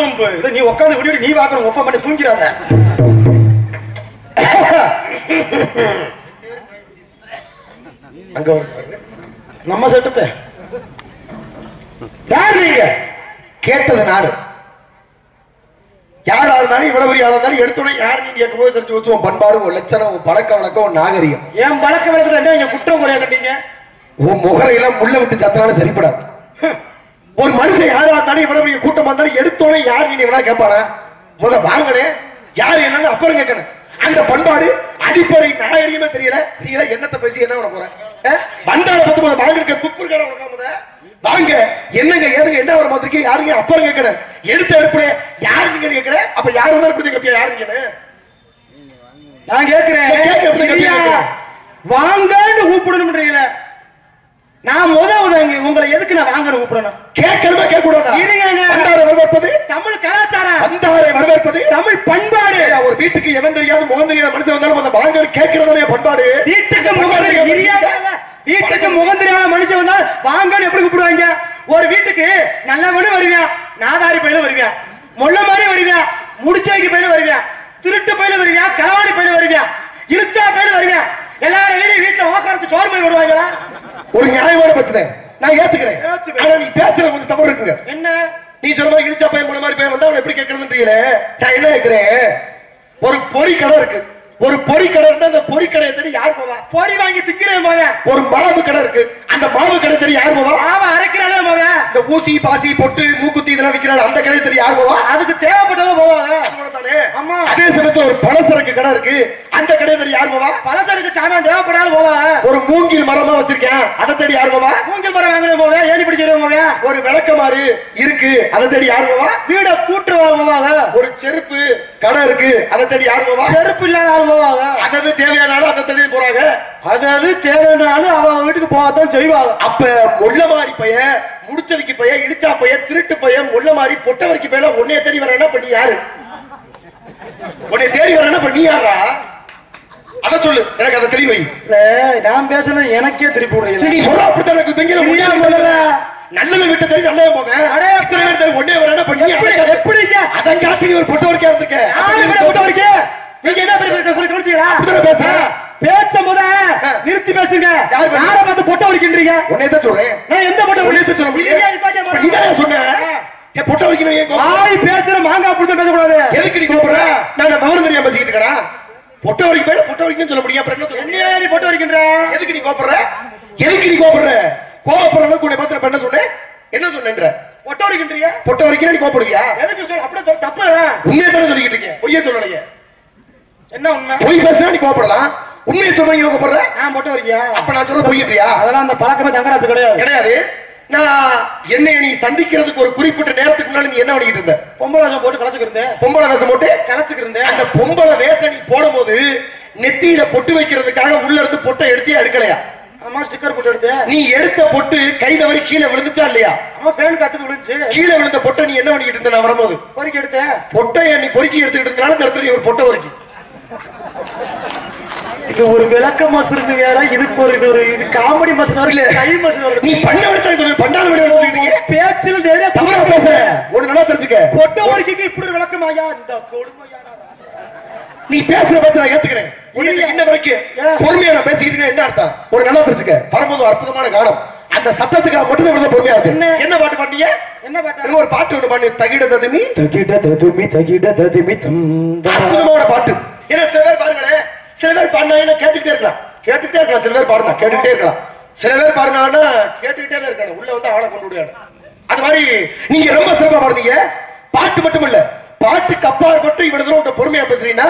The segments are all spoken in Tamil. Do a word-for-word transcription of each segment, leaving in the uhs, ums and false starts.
பாத்ரூம் இதை நீ உட்காந்து விட்டுட்டு நீ பாத்ரூம் ஒப்பம் பண்ணி தூங்கிறாத. அங்க வருது நம்ம செட்டத்தை யார் நீங்க கேட்டது நாடு. யார் ஆளுனாலும் இவ்வளவு பெரிய ஆளா இருந்தாலும் எடுத்தோடனே யார் நீங்க கேட்கும் போது தெரிஞ்சு வச்சு உன் பண்பாடு உன் லட்சணம் உன் பழக்க வழக்கம் உன் நாகரிகம். என் பழக்க வழக்கத்துல என்ன நீங்க குற்றம் குறையா கட்டீங்க? உன் முகரையெல்லாம் முள்ள விட்டு சத்தனால சரிப்படாது. ஒரு மனுஷன் யாரா இருந்தாலும் இவ்வளவு பெரிய கூட்டம் இருந்தாலும் எடுத்தோடனே யார் நீ இவனா கேட்பானா? முத வாங்கினேன் யார் என்னன்னு அப்புறம் கேட்கணும். அந்த பண்பாடு அடிப்படை நாகரிகமே தெரியல. நீங்களா என்னத்தை பேசி என்ன பண்ண போறேன்? பண்டாட பத்து போது வாங்கிருக்க துப்புருக்கான உனக்காமத வாங்க என்னங்க ஏதுங்க என்ன வர மாதிரி யாருங்க அப்புறம் கேட்கிறேன் எடுத்த எடுப்புல யாருங்க கேட்கிறேன். அப்ப யாரு வந்தாலும் யாருங்க நான் கேட்கிறேன் வாங்கன்னு கூப்பிடணும். நான் முதவுதாங்க உங்களை எதுக்கு நான் வாங்கன்னு கூப்பிடணும் கேட்கணுமா கேட்க கூடாது. வரவேற்பது தமிழ் கலாச்சாரம், வந்தாரை வரவேற்பது தமிழ் பண்பாடு. ஒரு வீட்டுக்கு எவன் தெரியாது முகம் தெரியாத மனுஷன் வந்தாலும் அந்த வாங்கன்னு கேட்கிறதே பண்பாடு. வீட்டுக்கு முகம் தெரியாது வீட்டுக்கு முகம் தெரியாத மனுஷன் வந்தா வாங்கன்னு எப்படி கூப்பிடுவாங்க? ஒரு வீட்டுக்கு நல்லவனும் வருவியா, நாதாரி பயில வருவியா, மொல்ல மாதிரி வருவியா, முடிச்சாக்கி பயில வருவியா, திருட்டு பயில வருவியா, களவாடி பயில வருவியா, இருச்சா பயில வருவியா, எல்லாரும் வீட்டுல ஓக்கரத்து சோறு பயிர் விடுவாங்களா? ஒரு நியாயமான பிரச்சனை நான் ஏத்துக்கிறேன். ஆனா நீ பேசுற கொஞ்சம் தவறு இருக்குங்க. என்ன நீ சொல்ற இழுச்சா பையன் மொழ மாதிரி பையன் வந்தா அவன் எப்படி கேட்கறதுன்றீங்களே? நான் என்ன கேட்கிறேன், ஒரு பொறி கடை இருக்கு, ஒரு பொறி கடை இருந்தா அந்த பொறி கடையை தேடி யார் போவா? பொறி வாங்கி திக்கிறேன் போவேன். ஒரு மாவு கடை இருக்கு, அந்த மாவு கடை தேடி யார் போவா? மாவை அரைக்கிறாலே போவேன். இந்த ஊசி பாசி பொட்டு மூக்குத்தி இதெல்லாம் விற்கிறாள், அந்த கடையை தேடி யார் போவா? அதுக்கு தேவைப்பட்டவங்க போவாங்க. ஆமா, அதே சமயத்துல ஒரு பலசரக்கு கடை இருக்கு, அந்த கடையை தேடி யார் போவா? பலசரக்கு சாமான் தேவைப்படாலும் போவா. ஒரு மூங்கில் மரமா வச்சிருக்கேன், அதை தேடி யார் போவா? மூங்கில் மரம் வாங்குறேன் போவேன், ஏணி பிடிச்சிருவேன் போவேன். ஒரு விளக்கமாறு இருக்கு, அதை தேடி யார் போவா? வீட கூட்டுவா. ஒரு செருப்பு கடை இருக்கு, அதை தேடி யார் போவா? செருப்பு இல்லாத அதது தேவையானாலும் அதை தேடி போறாங்க. அதாவது தேவையானாலும் அவன் வீட்டுக்கு போகத்தான் செய்வாங்க. அப்ப முள்ள மாதிரி பையன், முடிச்சதுக்கு பையன், இடிச்சா பையன், திருட்டு பையன், முள்ள மாதிரி பொட்ட வரைக்கும் பையன் உன்னைய தேடி வரேன்னா பண்ணி யாரு? உன்னைய தேடி வரேன்னா பண்ணி யாரா? அத சொல்லு, எனக்கு அதை தெளிவை. நான் பேசுறது எனக்கே திருப்பி விடுறீங்க. நீ சொல்ல அப்படித்தான் எனக்கு தெரியல. முடியாது, நல்லது விட்டு தேடி நல்லது போவேன். உடனே வரேன்னா பண்ணி எப்படி அதை காட்டி ஒரு பொட்ட வரைக்கும் இருந்திருக்க பொட்ட வரைக்கும் நீங்க என்ன பேசுறீங்களா? பேச முத நிறுத்தி பேசுங்க. யார வந்து பொட்டை உரிக்கின்றீங்க? உன்னையதான் சொல்றேன். நான் எந்த பொட்டை உன்னையதான் சொல்றேன் சொன்னேன். பொட்டை உரிக்கிறீங்க ஆய் பேசுற மாங்கா புடிச்சு பேசக்கூடாது. எதுக்கு நீ கூப்பிடுற? நான் மௌனம் தெரியாம பேசிக்கிட்டு இருக்கிறேன். பொட்டை உரிக்க போய் பொட்டை உரிக்கணும்னு சொல்ல முடியும். அப்புறம் என்ன சொல்றேன்? நீ பொட்டை உரிக்கின்ற எதுக்கு நீ கூப்பிடுற? எதுக்கு நீ கூப்பிடுற? கோவப்படுற அளவுக்கு உன்னை பார்த்து என்ன சொன்னேன்? என்ன சொன்னேன்ற பொட்டை உரிக்கின்றீங்க? பொட்டை உரிக்கிறேன் நீ கோப்படுவியா? எதுக்கு சொல்ல அப்படியே சொல்ல தப்பு. உண்மையை தானே சொல்லிக்கிட்டு இருக்கேன், பொய்யே சொல்லலையே. என்ன உண்மை? பொய் பேசினா நீ கோபப்படலாம், உண்மையை சொல்றீங்க கோபப்படுற. நான் போட்டு வரியா? அப்ப நான் சொல்ல பொய்யிட்டியா? அதெல்லாம் அந்த பழக்கமே தங்கராசு கிடையாது கிடையாது. நான் என்னை நீ சந்திக்கிறதுக்கு ஒரு குறிப்பிட்ட நேரத்துக்கு முன்னாடி நீ என்ன பண்ணிக்கிட்டு இருந்த? பொம்பளை வேஷம் போட்டு கலச்சுக்கிருந்தேன். பொம்பளை வேஷம் போட்டு கலச்சுக்கிருந்தேன். அந்த பொம்பளை வேஷம் நீ போடும் போது நெத்தியில பொட்டு வைக்கிறதுக்காக உள்ள இருந்து பொட்டை எடுத்தே எடுக்கலையா? ஆமா, ஸ்டிக்கர் போட்டு எடுத்தேன். நீ எடுத்த பொட்டு கை தவறி கீழே விழுந்துச்சா இல்லையா? ஆமா, ஃபேன் காத்துக்கு விழுந்துச்சு. கீழே விழுந்த பொட்டை நீ என்ன பண்ணிக்கிட்டு இருந்த? நான் வரும்போது பொறுக்கி எடுத்தேன். பொட்டை நீ பொறுக்கி எடுத்துக்கிட்டு இருந்தாலும் தடுத்து நீ ஒரு பொட்டை பொறுக்கி இது ஒரு விளக்க மாசத்துக்கு வேற, இதுக்கு ஒரு இது ஒரு இது காமெடி மாசம் வரல, கை மாசம் வரல. நீ பண்ண விடுறது சொல்லு, பண்ணாத விடுறது சொல்லிட்டீங்க. பேச்சில நிறைய தவறா பேச. ஒரு நல்லா தெரிஞ்சுக்க, பொட்ட வர்க்கிக்கு இப்படி ஒரு விளக்கமாயா? இந்த கொடுமையா ராசா நீ பேசுற பத்தி நான் ஏத்துக்கிறேன். உனக்கு இன்ன வரைக்கும் பொறுமையா நான் பேசிக்கிட்டே என்ன அர்த்தம்? ஒரு நல்லா தெரிஞ்சுக்க, பரமது அற்புதமான காலம். அந்த சத்தத்துக்காக மட்டும் தான் பொறுமையா இருக்கு. என்ன பாட்டு பாட்டீங்க? என்ன பாட்டு? ஒரு பாட்டு ஒன்று பாடு. தகிட ததுமி தகிட ததுமி தகிட ததுமி தந்தா. அற்புதமான பாட்டு. ஏன்னா சில பேர் பாருங்களே, சில பேர் பாடினா கேட்டுக்கிட்டே இருக்கலாம், கேட்டுக்கிட்டே இருக்கலாம். சில பேர் பாடணும் கேட்டுக்கிட்டே இருக்கலாம், சில பேர் பாடினா கேட்டுக்கிட்டே தான் இருக்காங்க. உள்ள வந்து ஆளை கொண்டு விடுவாங்க. அது மாதிரி நீங்க ரொம்ப சிறப்பா பாடுறீங்க. பாட்டு மட்டும் இல்ல, பாட்டுக்கு அப்பாற்பட்டு இவ்வளவு தூரம் பொறுமையா பேசுறீங்கன்னா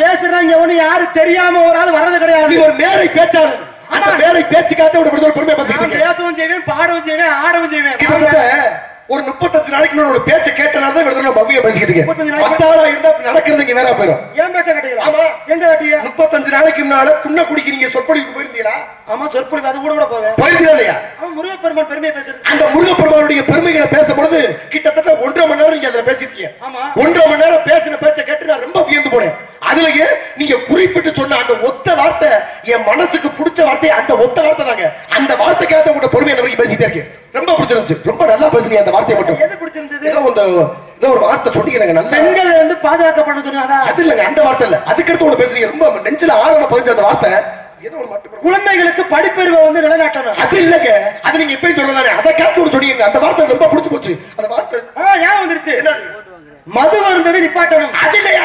பேசுறாங்க ஒண்ணு யாரு தெரியாம ஒரு ஆள் வர்றது கிடையாது. ஒரு மேடை பேச்சாளர். ஆனா மேடை பேச்சுக்காக இவ்வளவு தூரம் பொறுமையா பேசுறீங்க. பேசவும் செய்வேன், பாடவும் செய்வேன், ஆடவும் செய்வேன். ஒரு முப்பத்தஞ்சு நாளைக்கு நான் ஒரு பேச்சை கேட்டனால தான் விடுறோம். பவ்வியா பேசிக்கிட்டு இருக்கேன். பத்தாளா இருந்தா நடக்கிறது இங்க வேற போயிடும். ஏன் பேச்ச கேட்டீங்களா? ஆமா, எங்க கேட்டீங்க? முப்பத்தஞ்சு நாளைக்கு முன்னால குன்ன குடிக்கு நீங்க சொற்பொழிவுக்கு போயிருந்தீங்களா? ஆமா, சொற்பொழிவு அது கூட கூட போவேன். போயிருந்தீங்களா இல்லையா? அவன் முருகப்பெருமான் பெருமையை பேசுறது. அந்த முருகப்பெருமானுடைய பெருமைகளை பேசும்பொழுது கிட்டத்தட்ட ஒன்றரை மணி நேரம் நீங்க அதுல பேசிருக்கீங்க. ஆமா, ஒன்றரை மணி நேரம் பேசின பேச்சை கேட்டு நான் ரொம்ப வியந்து போனேன். அதுலயே நீங்க குறிப்பிட்டு சொன்ன அந்த ஒத்த வார்த்தை என் மனசுக்கு பிடிச்ச வார்த்தை. அந்த ஒத்த வார்த்தை தாங்க, அந்த வார்த்தைக்காக உங்க பொறுமையை பேசிட்டே இருக்கேன். ரொம்ப பிடிச்சிருந்துச்சு, ரொம்ப நல்லா பேசுறீங்க. அந்த வார்த்தையை மட்டும் إذا ஒரு வார்த்தை சொல்றீங்க எனக்கு நல்ல பெண்கள் வந்து பாதுகாக்கப்படணும் சொன்னாதா அது இல்லங்க அந்த வார்த்தை இல்ல அதுக்கு அடுத்து ஒரு பேசுறீங்க ரொம்ப நெஞ்சில ஆழமா பதிஞ்ச அந்த வார்த்தை ஏதோ ஒரு மாட்டு குழந்தைகளுக்கு படிப்பறிவை வந்து நிலைநாட்டணும் அது இல்லங்க அது நீங்க இப்பவே சொல்றதானே அத கேப்சூல் சொல்றீங்க அந்த வார்த்தை ரொம்ப புடிச்சு போச்சு அந்த வார்த்தை ஆ ஞாபகம் வந்துருச்சு மது வருந்தது நிப்பாட்டணும் அது இல்லையா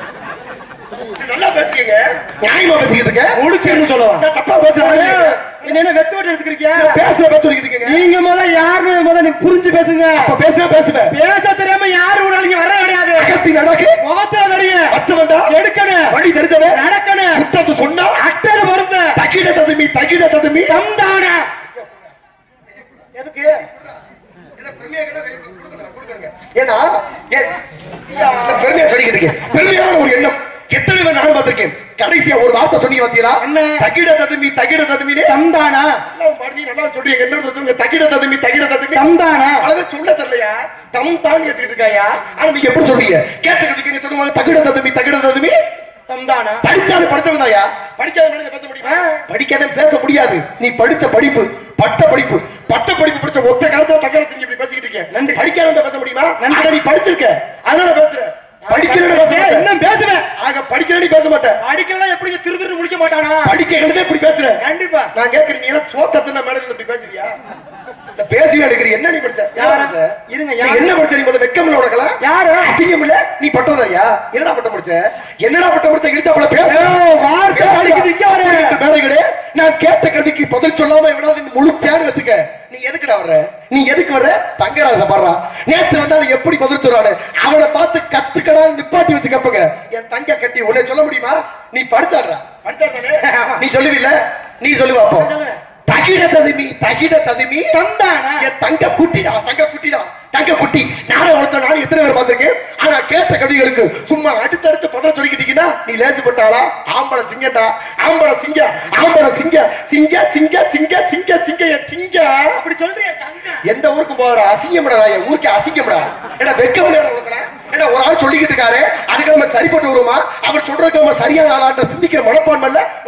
நல்லா பேசுறீங்க நியாயமா பேசிக்கிட்டு இருக்க ஒளிச்சேன்னு சொல்லவா நான் தப்பா பேசுறேன் என்ன வெத்து வெட்டு எடுத்துக்கிறீங்க நான் பேசுற வெத்து எடுத்துக்கிறீங்க நீங்க முதல்ல யாரு முதல்ல நீ புரிஞ்சு பேசுங்க அப்ப பேசுற பேசுவே பேச தெரியாம யாரு ஒரு ஆளுங்க வர வேண்டியது அகத்தி நடக்கு முகத்துல தெரிய பச்ச வந்தா எடுக்கனே வழி தெரிஞ்சவே நடக்கனே குத்தது சொன்னா அட்டற வருந்த தகிட ததுமி தகிட ததுமி தந்தான எதுக்கு இல்ல பிரேமியா கிட்ட கொடுங்க கொடுங்க ஏனா இந்த பிரேமியா சொல்லிக்கிட்டீங்க பிரேமியான ஒரு எண்ணம் எத்தனை பேர் நான் பார்த்திருக்கேன் கடைசியா ஒரு வார்த்தை சொன்னீங்க பாத்தீங்களா என்ன தகிட ததுமி தகிட ததுமினே தந்தானா இல்ல பாடி நல்லா சொல்றீங்க என்ன சொல்றீங்க தகிட ததுமி தகிட ததுமி தந்தானா அத சொல்ல தெரியலையா தம் தான் கேட்டிட்டு இருக்காயா ஆனா நீங்க எப்படி சொல்றீங்க கேட்டிட்டு நீங்க சொல்லுங்க தகிட ததுமி தகிட ததுமி தந்தானா படிச்சால படிச்சவன்தாயா படிக்காதவனால பேச முடியுமா படிக்காதவன் பேச முடியாது நீ படிச்ச படிப்பு பட்ட படிப்பு பட்ட படிப்பு படிச்ச ஒத்த காரணத்தா தகர செஞ்சு இப்படி பேசிக்கிட்டு இருக்கீங்க நன்றி படிக்காதவன் பேச முடியுமா நன்றி நீ படிச்சிருக்க அதனால பேசுற படிக்கிறேன்னு பேச என்ன பேசுவே ஆக படிக்கிறேன்னு பேச மாட்டேன் படிக்கலனா எப்படி திருதிரு முடிக்க மாட்டானா படிக்கிறேன்னு இப்படி பேசுற கண்டிப்பா நான் கேக்குறேன் நீ என்ன சோத்தத்தன மேடையில இப்படி பேசுறியா இந்த பேசிவே எடுக்கற என்ன நீ படிச்ச யாரா இருங்க நீ என்ன படிச்ச நீ முதல்ல வெக்கம்ல உனக்கல யாரா அசிங்கம் இல்ல நீ பட்டதயா என்னடா பட்ட முடிச்ச என்னடா பட்ட முடிச்ச இழுத்தாப்ல பேசு வார்த்தை அடிக்குது இங்க வர மேடைகளே நான் கேட்ட கேள்விக்கு பதில் சொல்லாம இவனால நீ முழுச்சான்னு வெச்சுக்க நீ எதுக்குடா வர்ற நீ எதுக்கு வர்ற தங்கராச பர்றா நேத்து வந்தால எப்படி பதில் சொல்றானே அவளை பார்த்து கத்துக்கடா நிப்பாட்டி வச்சு கேப்பங்க என் தங்க கட்டி உடனே சொல்ல முடியுமா நீ படிச்சாடா படிச்சாடனே நீ சொல்லுவீல்ல நீ சொல்லுவா அப்போ தகிட ததுமி தகிட ததுமி தந்தானா என் தங்க குட்டிடா தங்க குட்டிடா தங்க குட்டி நானே ஒருத்த நானே எத்தனை பேர் பார்த்திருக்கேன் ஆனா கேட்ட கவிகளுக்கு சும்மா அடுத்தடுத்து பதில் சொல்லிக்கிட்டீங்கன்னா நீ லேஞ்சு போட்டாளா ஆம்பளை சிங்கடா ஆம்பளை சிங்க ஆம்பளை சிங்க சிங்க சிங்க சிங்க சிங்க சிங்க சிங்க அப்படி சொல்றீங்க எந்த ஊருக்கு போற அசிங்கம்டா என் ஊருக்கு அசிங்கம்டா ஏன்னா வெக்கம்ல உனக்குடா ஏன்னா ஒரு ஆள் சொல்லிக்கிட்டு இருக்காரு அதுக்கு நம்ம சரிப்பட்டு வருமா அவர் சொல்றதுக்கு நம்ம சரியான ஆளாட்ட சிந்திக்கிற மனப்பான்மை இல்ல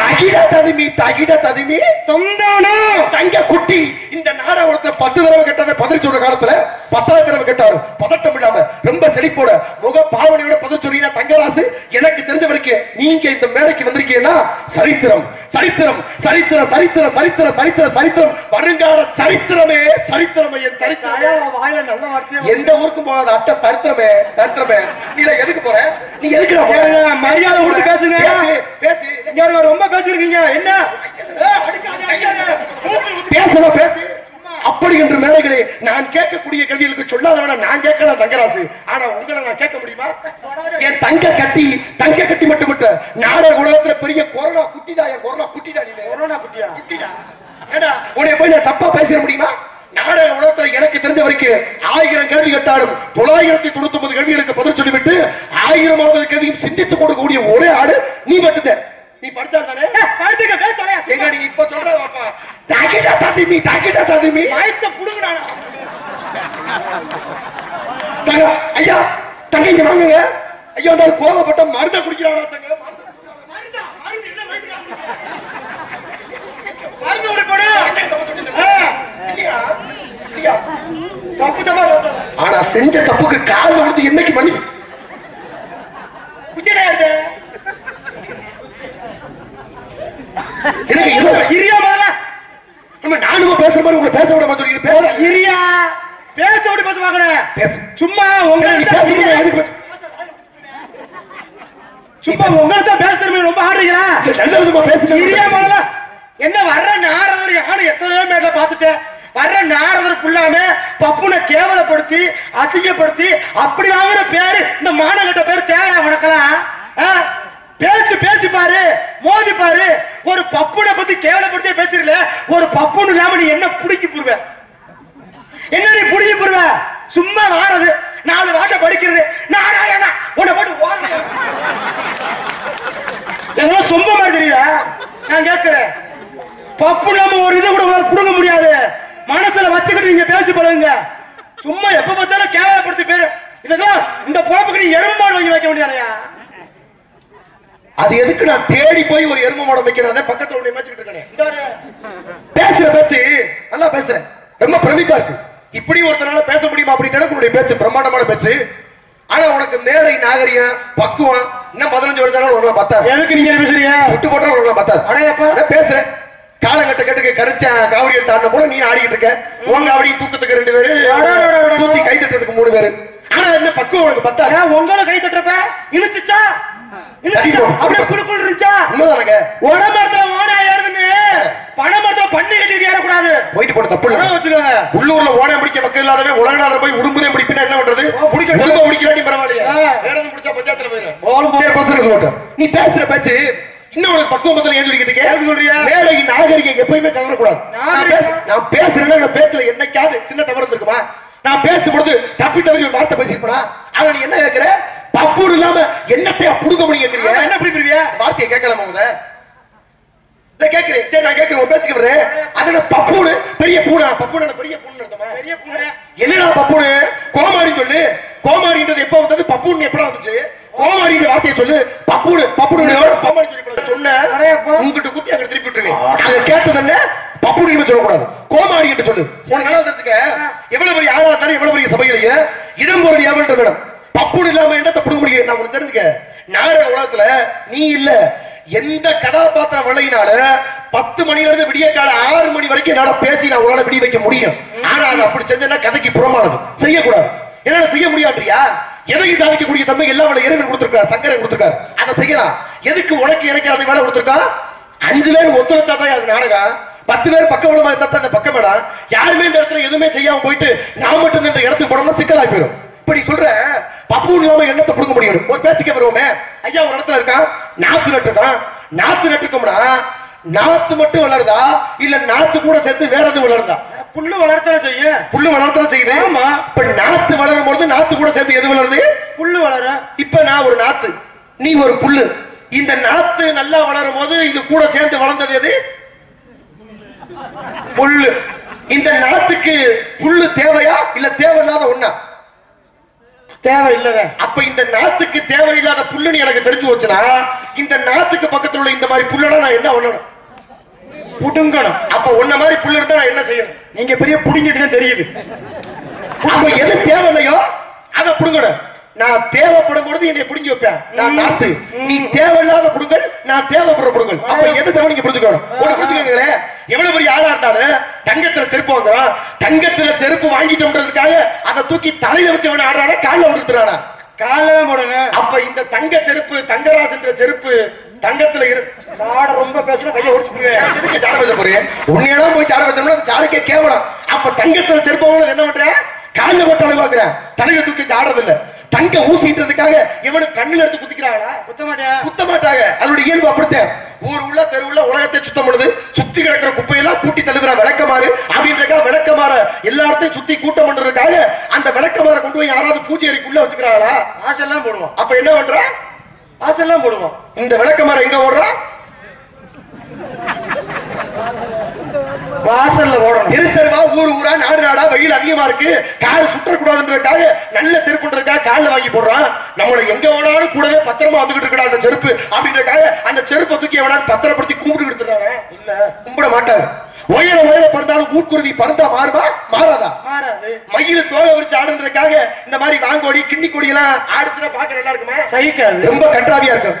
தகிட ததுமி தகிட ததுமி தொண்டானா தங்க குட்டி இந்த நாடா ஒருத்த பத்து தடவை கேட்டாவே பதில் சொல்ற காலத்துல பத்தாவது தடவை கேட்டாரு பதட்டம் இல்லாம ரொம்ப செழிப்போட முக பாவனையோட பதில் சொல்றீங்க தங்கராசு எனக்கு தெரிஞ்ச வரைக்கும் நீங்க இந்த மேடைக்கு வந்திருக்கீங்கன்னா சரித்திரம் சரித்திரம் சரித்திர சரித்திர சரித்திர சரித்திர சரித்திரம் வருங்கால சரித்திரமே சரித்திரமே என் சரித்திரம் எந்த ஊருக்கும் போகாத அட்ட தரித்திரமே தரித்திரமே நீ எதுக்கு போற நீ எதுக்கு மரியாதை கொடுத்து பேசுங்க பேசி ரொம்ப பேசிருக்கீங்க என்ன பேசலாம் பேசு அப்படி என்று மேடைகளே நான் கேட்கக்கூடிய கேள்விகளுக்கு சொல்லாதவன நான் கேட்கலாம் தங்கராசு ஆனா உங்களை நான் கேட்க முடியுமா என் தங்க கட்டி தங்க கட்டி மட்டும் மட்டும் நாடக உலகத்துல பெரிய கொரோனா குட்டிடா என் கொரோனா குட்டிடா நீ கொரோனா குட்டியா குட்டிடா ஏடா உன்னை போய் நான் தப்பா பேசிட முடியுமா நாடக உலகத்துல எனக்கு தெரிஞ்ச வரைக்கும் ஆயிரம் கேள்வி கேட்டாலும் தொள்ளாயிரத்தி தொண்ணூத்தி ஒன்பது கேள்விகளுக்கு பதில் சொல்லிவிட்டு ஆயிரமாவது கேள்வியும் சிந்தித்துக் கொடுக்கக்கூடிய ஒரே ஆடு நீ மட்டும்தான் நீ படிச்சானே படிக்க பேசலையா எங்க நீ இப்ப சொல்ற பாப்பா தகிட ததுமி தகிட ததுமி வாய்த்த புடுங்கடா தங்க ஐயா தங்கிங்க வாங்குங்க ஐயா நான் கோவப்பட்ட மருந்த குடிக்குறானே தங்க மருந்தா மருந்து என்ன வைக்கிறாங்க மருந்து ஊரு போடு ஐயா ஐயா தப்பு தப்பா ஆனா செஞ்ச தப்புக்கு கால்ல விழுந்து என்னைக்கு பண்ணி குச்சடா இருந்தே எனக்கு இரியா மால நம்ம நானும் பேசுற மாதிரி உங்களை பேச விட மாட்டேன் பேச இரியா பேசோடு பேச வாங்கடா பேசு சும்மா உங்களுக்கு பேசணும் எதுக்கு சும்மா உங்களுக்கு தான் பேசறமே ரொம்ப ஆடுறீங்களா நல்லதுமா பேசுங்க இரியா முதல்ல என்ன வர்ற நாரதர் யானை எத்தனையோ மேடல பாத்துட்டே வர்ற நாரதர் புள்ளாமே பப்புன கேவலப்படுத்தி அசிங்கப்படுத்தி அப்படி வாங்குற பேர் இந்த மானங்கட்ட பேர் தேயா வணக்கலாம் பேசி பேசி பாரு மோதி பாரு ஒரு பப்புன பத்தி கேவலப்படுத்தி பேசிரல ஒரு பப்புன நாம நீ என்ன புடிக்கி புடுவே என்ன நீ புடிக்கி புடுவே சும்மா வாரது நாலு வாட்ட படிக்கிறது நாராயணா உன்னை போட்டு ஓடுறேன் எல்லாம் சொம்ப மாதிரி தெரியல நான் கேக்குறேன் பப்பு நாம ஒரு இது கூட புடுங்க முடியாது மனசுல வச்சுக்கிட்டு நீங்க பேசி பழகுங்க சும்மா எப்ப பார்த்தாலும் கேவலப்படுத்தி பேரு இதெல்லாம் இந்த பொழப்புக்கு நீ எறும்பு மாடு வாங்கி வைக்க முடியாதயா அது எதுக்கு நான் தேடி போய் ஒரு எருமை மாடு வைக்கிறதே பக்கத்துல உடைய மேய்ச்சிட்டு இருக்கனே இந்த பாரு பேசுற பேச்சு நல்லா பேசுற ரொம்ப பிரமிப்பா இருக்கு இப்படி ஒருத்தனால பேச முடியுமா அப்படிட்டா உங்களுடைய பேச்சு பிரமாண்டமான பேச்சு ஆனா உனக்கு மேடை நாகரிகம் பக்குவம் இன்னும் பதினஞ்சு வருஷம் உனக்கு பத்தாது எதுக்கு நீங்க பேசுறீங்க விட்டு போட்டா உனக்கு பத்தாது அடேப்பா பேசுற காலங்கட்ட கட்டுக்கு கரிச்ச காவடி எடுத்து ஆடுன போல நீ ஆடிட்டு இருக்க உங்க காவடி தூக்கத்துக்கு ரெண்டு பேரு தூக்கி கை தட்டுறதுக்கு மூணு பேரு ஆனா என்ன பக்குவம் உனக்கு பத்தாது உங்கள கை தட்டுறப்ப இழுச்சுச்சா அப்படியே குடுக்குள் இருந்துச்சா உண்மைதானங்க உடம்பு ஓனா ஏறுதுன்னு பணம் மட்டும் பண்ணி கட்டிட்டு ஏறக்கூடாது போயிட்டு போட்டு தப்பு இல்லை வச்சுக்கோங்க உள்ளூர்ல ஓனை பிடிக்க மக்கள் இல்லாதவே உலகநாதர் போய் உடும்புதே பிடிப்பினா என்ன பண்றது பிடிக்க உடம்ப பிடிக்கிறாடி பரவாயில்லையா வேற எதுவும் பிடிச்சா பஞ்சாயத்துல போயிடும் நீ பேசுற பேச்சு இன்னும் உனக்கு பக்குவம் பத்தில ஏன் சொல்லிக்கிட்டு இருக்கேன் சொல்றியா வேலைக்கு நாகரிகம் எப்பயுமே கவரக்கூடாது நான் பேசுறேன்னா நான் பேச்சுல என்னைக்காவது சின்ன தவறு இருக்குமா நான் பேசும்பொழுது தப்பி தவறி ஒரு வார்த்தை பேசிருப்பா ஆனா நீ என்ன கேட்கிற பப்பூர் இல்லாம என்னத்தையா புடுங்க முடியும் என்ன புரியுறியா வார்த்தையை கேட்கலாமா முத இல்ல கேக்குறேன் சரி நான் கேக்குறேன் ஒரு பேச்சுக்கு வரேன் அதன பப்பூர் பெரிய பூனா பப்பூனா பெரிய பூன்னு அர்த்தமா பெரிய பூனா என்னடா பப்பூர் கோமாரி சொல்லு கோமாரின்றது எப்ப வந்தது பப்பூன்னு எப்ப வந்துச்சு கோமாரிங்க வார்த்தையை சொல்லு பப்பூர் பப்பூர்னு கோமாரி சொல்லி சொன்ன உன்கிட்ட குத்தி அங்க திருப்பி விட்டுருங்க அத கேட்டதல்ல பப்பூர்னு சொல்ல கூடாது கோமாரின்னு சொல்லு உன் நல்லா தெரிஞ்சுக்க எவ்வளவு பெரிய ஆளா இருந்தாலும் எவ்வளவு பெரிய சபையில இடம் போறது யாவல்ட்ட மேடம் பப்புடு இல்லாம என்ன தப்பு முடியாது நான் உங்களுக்கு தெரிஞ்சுக்க நாரக உலகத்துல நீ இல்ல எந்த கதாபாத்திர வலையினால பத்து மணில இருந்து விடிய கால ஆறு மணி வரைக்கும் என்னால பேசி நான் உங்களால விடிய வைக்க முடியும் ஆனா அது அப்படி செஞ்சேன்னா கதைக்கு புறமானது செய்யக்கூடாது என்னால செய்ய முடியாட்டியா எதைக்கு சாதிக்கக்கூடிய தன்மை எல்லாம் இறைவன் கொடுத்திருக்காரு சங்கரன் கொடுத்திருக்காரு அதை செய்யலாம் எதுக்கு உனக்கு எனக்கு அதை வேலை கொடுத்திருக்கா அஞ்சு பேர் ஒத்துழைச்சாதான் அது நாடகம் பத்து பேர் பக்கவளமா இருந்தா அந்த பக்கம் வேணாம் யாருமே இந்த இடத்துல எதுவுமே செய்யாம போயிட்டு நான் மட்டும் இந்த இடத்துக்கு போனோம்னா சிக்கலாகி போயிடும் இப்படி சொல்ற பப்பூர் இல்லாம என்னத்தை புடுங்க முடியும் ஒரு பேச்சுக்கே வருவோமே ஐயா ஒரு இடத்துல இருக்கான் நாத்து நட்டுக்கான் நாத்து நட்டுக்கோம்னா நாத்து மட்டும் வளருதா இல்ல நாத்து கூட சேர்த்து வேற எதுவும் வளருதா புல்லு வளர்த்தா செய்ய புல்லு வளர்த்தா செய்யுது ஆமா இப்ப நாத்து வளரும் பொழுது நாத்து கூட சேர்த்து எது வளருது புல்லு வளரும் இப்ப நான் ஒரு நாத்து நீ ஒரு புல்லு இந்த நாத்து நல்லா வளரும் போது இது கூட சேர்த்து வளர்ந்தது எது புல்லு இந்த நாத்துக்கு புல்லு தேவையா இல்ல தேவையில்லாத ஒண்ணா தேவை இல்லவே அப்ப இந்த நாத்துக்கு தேவையில்லாத புல்லுன்னு எனக்கு தெரிஞ்சு வச்சுனா இந்த நாத்துக்கு பக்கத்துல உள்ள இந்த மாதிரி புல்லனா நான் என்ன பண்ணணும் புடுங்கணும் அப்ப உன்ன மாதிரி புல்லு இருந்தா நான் என்ன செய்யணும் நீங்க பெரிய புடுங்கிட்டுதான் தெரியுது அப்ப எது தேவையில்லையோ அதை புடுங்கணும் நான் தேவைப்படும் பொழுது என்னை புடுங்கி வைப்பேன் நான் நாத்து நீ தேவையில்லாத புடுங்கள் நான் தேவைப்படுற புடுங்கள் அப்ப எது தேவை நீங்க புரிஞ்சுக்கணும் ஒண்ணு புரிஞ்சுக்கங்களேன் எவ்வளவு பெரிய ஆளா இருந்தாலும் தங்கத்துல செருப்பு வாங்குறான் தங்கத்துல செருப்பு வாங்கிட்டோம்ன்றதுக்காக அதை தூக்கி தலையில வச்சவன ஆடுறானா காலில் ஒடுத்துறானா காலில போடுங்க அப்ப இந்த தங்க செருப்பு தங்கராசுன்ற செருப்பு தங்கத்துல இருக்கு சாட ரொம்ப பேசுனா கையை ஒடிச்சு போடுவேன் எதுக்கு சாட பேச போறீங்க உன்னையெல்லாம் போய் சாட வச்சோம்னா அந்த சாருக்கே கேவலம் அப்ப தங்கத்துல செருப்பு என்ன பண்ற காலில போட்டு அழகு பாக்குறேன் தலையில தூக்கி ஆடுறது இல்ல தங்க ஊசின்றதுக்காக இவனு கண்ணில் எடுத்து குத்திக்கிறாங்களா குத்த மாட்டாங்க குத்த மாட்டாங்க அதோட இயல்பு அப்படித்தான் ஊர் உள்ள தெருவுள்ள உலகத்தை சுத்தம் பொழுது சுத்தி கிடக்கிற குப்பையெல்லாம் கூட்டி தள்ளுதுற விளக்கமாறு அப்படின்றக்காக விளக்கமாற எல்லாத்தையும் சுத்தி கூட்டம் பண்றதுக்காக அந்த விளக்கமாற கொண்டு போய் யாராவது பூஜை அறைக்குள்ள வச்சுக்கிறாங்களா ஆசெல்லாம் போடுவோம் அப்ப என்ன பண்ற ஆசெல்லாம் போடுவோம் இந்த விளக்கமாற எங்க ஓடுற வாசல்ல ஓடணும் எரிசர்வா ஊர் ஊரா நாடு நாடா வெயில் அதிகமா இருக்கு கால் சுற்றக்கூடாதுன்றதுக்காக நல்ல செருப்புன்றதுக்காக காலில் வாங்கி போடுறான் நம்மளை எங்க ஓடாலும் கூடவே பத்திரமா வந்துகிட்டு இருக்கா அந்த செருப்பு அப்படின்றக்காக அந்த செருப்பை தூக்கி எவனாலும் பத்திரப்படுத்தி கும்பிட்டு எடுத்துறாங்க இல்ல கும்பிட மாட்டாங்க ஒயில ஒயில பறந்தாலும் ஊட்குருவி பறந்தா மாறுமா மாறாதா மாறாது மயில தோலை விரிச்சு ஆடுன்றதுக்காக இந்த மாதிரி வாங்கோடி கிண்ணி கொடி எல்லாம் ஆடுச்சுன்னா பாக்க நல்லா இருக்குமா சகிக்காது ரொம்ப கன்றாவியா இருக்கும்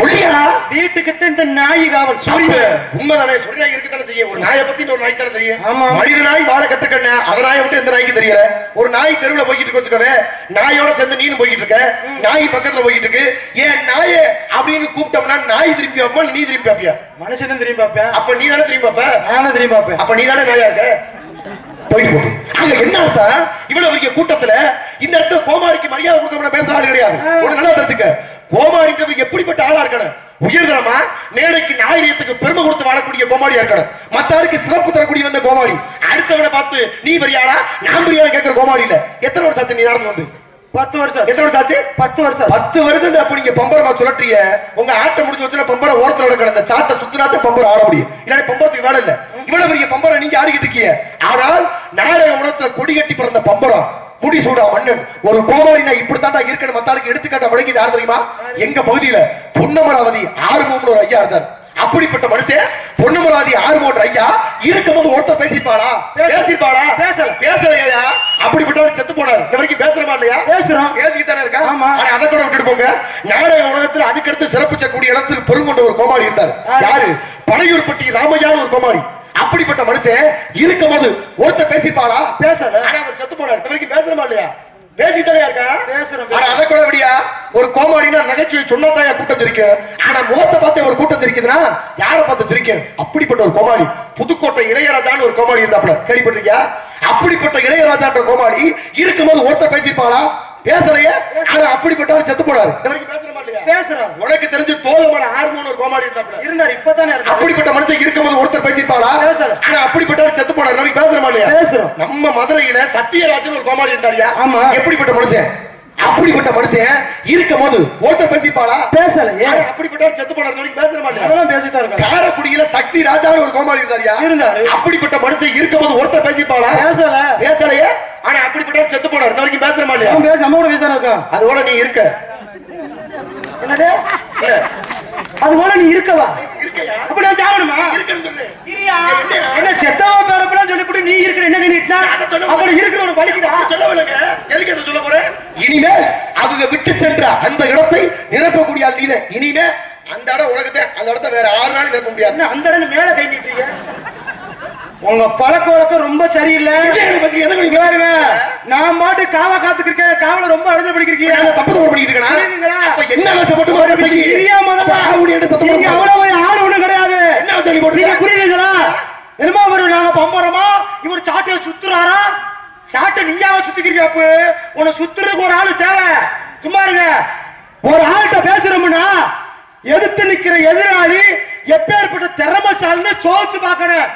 புலியா வீட்டுக்கு இந்த நாய் காவல் சூரிய உண்மைதானே சூரிய இருக்குதானே தெரியும் ஒரு நாயை பத்தி ஒரு நாய் தான தெரியும் மனித நாய் வாளை கட்டக்கண்ண அத நாயை விட்டு எந்த நாய்க்கு தெரியல ஒரு நாய் தெருவுல போயிட்டு இருக்கு வச்சுக்கவே நாயோட சேர்ந்து நீனு போயிட்டு இருக்க நாய் பக்கத்துல போயிட்டு இருக்கு ஏன் நாயே அப்படினு கூப்டோம்னா நாய் திரும்பி பாப்பா நீ திரும்பி பாப்பியா மனுஷன் திரும்பி பாப்பா அப்ப நீ தான திரும்பி பாப்பா நானே திரும்பி பாப்பேன் அப்ப நீ தான நாயா இருக்க போயிடு போ அங்க என்ன ஆட்டா இவ்வளவு பெரிய கூட்டத்துல இந்த இடத்து கோமாரிக்கு மரியாதை கொடுக்காம பேசற ஆளு கிடையாது ஒரு நல்லா தெரிஞ்சுக்க கோமாரிக்கு எப்படிப்பட்ட ஆளா இருக்கணும் உயர்தரமா நேருக்கு நாயரியத்துக்கு பெருமை கொடுத்து வாழக்கூடிய கோமாரியா இருக்கணும் மத்தாருக்கு சிறப்பு தரக்கூடிய வந்த கோமாரி அடுத்தவனை பார்த்து நீ பெரியாளா நான் பெரியாளா கேக்குற கோமாரி இல்ல எத்தனை வருஷம் ஆச்சு நீ நடந்து வந்து பத்து வருஷம் எத்தனை வருஷம் ஆச்சு பத்து வருஷம் பத்து வருஷம் அப்ப நீங்க பம்பரமா சுழற்றிய உங்க ஆட்ட முடிஞ்சு வச்சல பம்பர ஓரத்துல நடக்க அந்த சாட்டை சுத்தினாத பம்பர ஆட முடியும் இல்ல பம்பரத்துக்கு வேலை இல்ல இவ்வளவு பெரிய பம்பர நீங்க ஆடிக்கிட்டு இருக்கீங்க ஆனால் நாடக உலகத்துல கொடி கட்டி பிறந்த பம்பரம் முடி சூடா மன்னன் ஒரு கோமாரினா இப்படி தாண்டா இருக்கணும் மத்தாளுக்கு எடுத்துக்காட்ட வழங்கிது யார் தெரியுமா எங்க பகுதியில பொன்னமராவதி ஆறுமுகம்னு ஒரு ஐயா இருந்தார் அப்படிப்பட்ட மனுஷன் பொன்னமராவதி ஆறுமுகம்ன்ற ஐயா இருக்கும்போது ஒருத்தர் பேசிப்பாளா பேசிப்பாளா பேசல பேசலையா அப்படிப்பட்டவர் செத்து போனார் இந்த வரைக்கும் பேசுறமா இல்லையா பேசுறோம் பேசிக்கிட்டானே இருக்கா ஆனா அதை கூட விட்டுட்டு போங்க நாடக உலகத்தில் அதுக்கடுத்து சிறப்பிச்சக்கூடிய இடத்தில் பெருங்கொண்ட ஒரு கோமாரி இருந்தார் யாரு பனையூர்பட்டி ராமையான்னு ஒரு கோமாரி அப்படிப்பட்ட மனுஷன் இருக்கும்போது ஒருத்த பேசிப்பாளா பேசல ஆனா அவர் செத்து போனார் இந்த வரைக்கும் பேசுறமா இல்லையா பேசிட்டாயா இருக்கா பேசுறோம் ஆனா அதை கூட விடியா ஒரு கோமாரினா நகைச்சுவை சொன்னதாயா கூட்டம் சிரிக்கும் ஆனா மோத்தை பார்த்து ஒரு கூட்டம் சிரிக்குதுன்னா யாரை பார்த்து சிரிக்கும் அப்படிப்பட்ட ஒரு கோமாரி புதுக்கோட்டை இளையராஜான்னு ஒரு கோமாரி இருந்தாப்புல கேள்விப்பட்டிருக்கியா அப்படிப்பட்ட இளையராஜான்ற கோமாரி இருக்கும்போது ஒருத்த பேசிப்பாளா பேசலையே ஆனா அப்படிப்பட்டவர் செத்து போனார் இந்த வரைக்கும் பேசுறமா இல்லையா பேசுறோம் உனக்கு தெரிஞ்சு தோலமான ஆறுமுகம்னு ஒரு கோமாரி இருந்தாப்புல இருந்தார் இப்பதானே அப்படிப்பட்ட மனுஷன் இருக்கும்போது ஒருத்தர் பேசிப்பாளா பேசல ஆனா அப்படிப்பட்டவர் செத்து போனார் இந்த வரைக்கும் பேசுறமா இல்லையா பேசுறோம் நம்ம மதுரையில சத்தியராஜன் ஒரு கோமாரி இருந்தாரியா ஆமா எப்படிப்பட்ட மனுஷன் அப்படிப்பட்ட மனுஷன் இருக்கும்போது ஒருத்தர் பேசிப்பாளா பேசலையே அப்படிப்பட்டவர் செத்து போனார் இந்த வரைக்கும் பேசுறமா இல்லையா அதெல்லாம் பேசிட்டா இருக்காங்க காரைக்குடியில சக்தி ராஜான்னு ஒரு கோமாரி இருந்தாரியா இருந்தார் அப்படிப்பட்ட மனுஷன் இருக்கும்போது ஒருத்தர் பேசிப்பாளா பேசல பேசலையே ஆனா அப்படிப்பட்டவர் செத்து போனார் இந்த வரைக்கும் பேசுறமா இல்லையா பேச நம்மோட பேசறானே இருக்கா அதோட நீ இருக்க என்னது அதுவள நீ இருக்கவா இருக்கயா அப்ப நான் சாவணுமா இருக்கன்னு சொல்லு இரியா என்ன செத்தவ பேரப்பள சொல்லிப்புடி நீ இருக்கற என்ன கணிட்டா அப்ப இருக்குறவன வலிக்குடா சொல்லவலங்க எதுக்கு அத சொல்ல போறே இனிமே அவங்க விட்டு சென்ற அந்த இடத்தை நிரப்ப கூடிய ஆள் நீ இனிமே அந்த இடம் உலகத்தை அந்த இடத்தை வேற ஆறு நாள் நிரப்ப முடியாது அந்த இடம் மேல கை நீட்டிட்டீங்க உங்க பழக்க வழக்கம் ரொம்ப சரியில்லை நான் மாட்டு காவா காத்துக்கு இருக்கேன் காவல ரொம்ப அடைஞ்சு படிக்கிறீங்க தப்பு தப்பு பண்ணிட்டு இருக்கேன் என்ன கஷ்டப்பட்டு அவ்வளவு ஆள் ஒண்ணும் கிடையாது என்ன சொல்லி போட்டு புரியுதுங்களா என்னமா ஒரு நாங்க பம்பரமா இவர் சாட்டையை சுத்துறாரா சாட்டை நீயாவ சுத்திக்கிறீங்க அப்ப உன்னை சுத்துறதுக்கு ஒரு ஆள் தேவை சும்மா இருங்க ஒரு ஆள்கிட்ட பேசுறோம்னா எதிர்த்து நிக்கிற எதிராளி எப்பேற்பட்ட திறமைசாலின்னு சோதிச்சு பாக்கணும்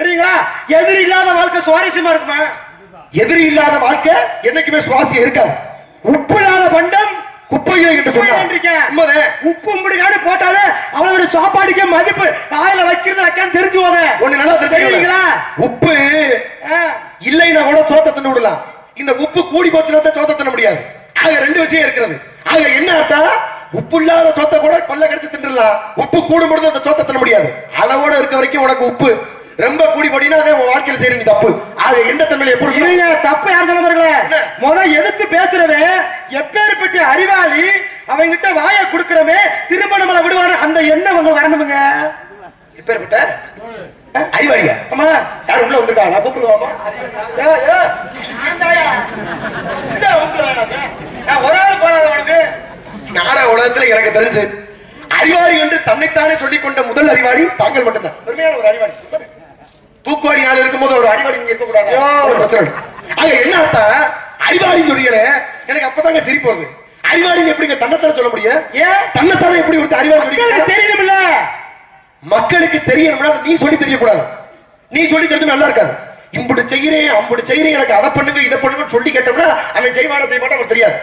தெரியுங்களா எதிரி இல்லாத வாழ்க்கை சுவாரஸ்யமா இருக்குமா எதிரி இல்லாத வாழ்க்கை என்னைக்குமே சுவாரஸ்யம் இருக்காது உப்பு இல்லாத பண்டம் குப்பையில கிட்ட சொன்னாங்க உப்பு முடிக்கானு போட்டாலே அவ்வளவு சாப்பாடுக்கே மதிப்பு வாயில வைக்கிறது வைக்கான்னு தெரிஞ்சு போங்க ஒண்ணு நல்லா தெரியுங்களா உப்பு இல்லைன்னா கூட சோத்த தின்னு விடலாம் இந்த உப்பு கூடி போச்சுன்னா சோத்த தின்ன முடியாது ஆக ரெண்டு விஷயம் இருக்கிறது ஆக என்ன ஆட்டா உப்பு இல்லாத சோத்த கூட கொள்ள கடிச்சு தின்னுடலாம் உப்பு கூடும் பொழுது அந்த சோத்த தின்ன முடியாது அளவோட இருக்க வரைக்கும் உனக்கு உப்பு ரொம்ப கூடி போடினா அதே வாழ்க்கையில் செய்யற நீ தப்பு அது எந்த தன்மையில எப்படி நீங்க தப்பு யார் தலைவர்களே முதல் எதிர்த்து பேசுறவே எப்பேற்பட்ட அறிவாளி அவங்கிட்ட வாயை கொடுக்கறவே திரும்ப நம்மளை விடுவாரு அந்த எண்ணம் அவங்க வரணுமுங்க எப்பேற்பட்ட அறிவாளியா அம்மா யார் உள்ள வந்திருக்கா நான் கூப்பிடுவாமா ஒரு ஆள் போறாத உனக்கு நாட உலகத்துல எனக்கு தெரிஞ்சு அறிவாளி என்று தன்னைத்தானே சொல்லிக் கொண்ட முதல் அறிவாளி தாங்கள் மட்டும்தான் பெருமையான ஒரு அறிவாளி தூக்குவாடி நாள் இருக்கும்போது ஒரு அறிவாளி நீங்க இருக்கக்கூடாது என்ன ஆட்டா அறிவாளி சொல்றீங்களே எனக்கு அப்பதாங்க சிரிப்பு வருது அறிவாளி எப்படிங்க தன்னத்தான சொல்ல முடியும் ஏன் தன்னத்தான எப்படி ஒருத்தர் அறிவாளி சொல்றீங்க தெரியணும்ல மக்களுக்கு தெரியணும்னா நீ சொல்லி தெரியக்கூடாது நீ சொல்லி தெரிஞ்சு நல்லா இருக்காது இப்படி செய்யறேன் அப்படி செய்யறேன் எனக்கு அதை பண்ணுங்க இதை பண்ணுங்கன்னு சொல்லி கேட்டோம்னா அவன் செய்வான செய்வாட்டா அவன் தெரியாது